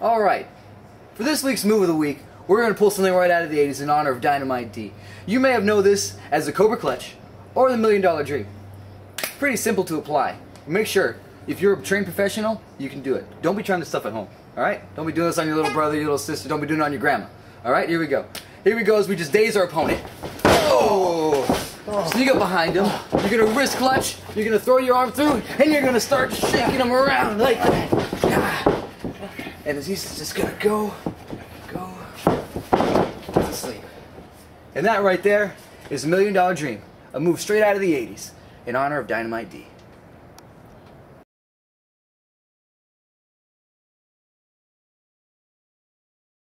Alright, for this week's Move of the Week, we're going to pull something right out of the 80s in honor of Dynamite D. You may have known this as the Cobra Clutch or the $1,000,000 Dream. Pretty simple to apply. Make sure, if you're a trained professional, you can do it. Don't be trying this stuff at home, alright? Don't be doing this on your little brother, your little sister, don't be doing it on your grandma. Alright, here we go. Here we go as we just daze our opponent. Oh! Sneak up behind him, you're going to wrist clutch, you're going to throw your arm through, and you're going to start shaking him around like that. And he's just gonna go to sleep. And that right there is $1,000,000 Dream, a move straight out of the 80s in honor of Dynamite D.